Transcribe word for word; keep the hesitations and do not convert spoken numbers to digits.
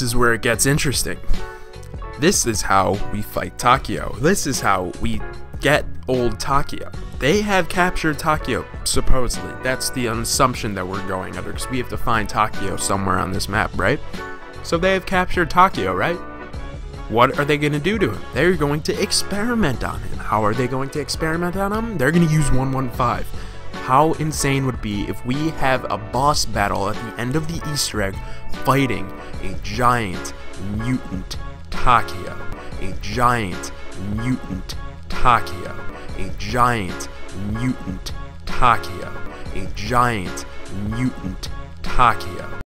this is where it gets interesting. This is how we fight Takio. This is how we get old Takio. They have captured Takio, supposedly. That's the assumption that we're going under, because we have to find Takio somewhere on this map, right? So they have captured Takio, right? What are they going to do to him? They're going to experiment on him. How are they going to experiment on him? They're going to use one one five. How insane would it be if we have a boss battle at the end of the Easter egg fighting a giant mutant Takio? A giant mutant Takio. A giant mutant Takio. A giant mutant Takio.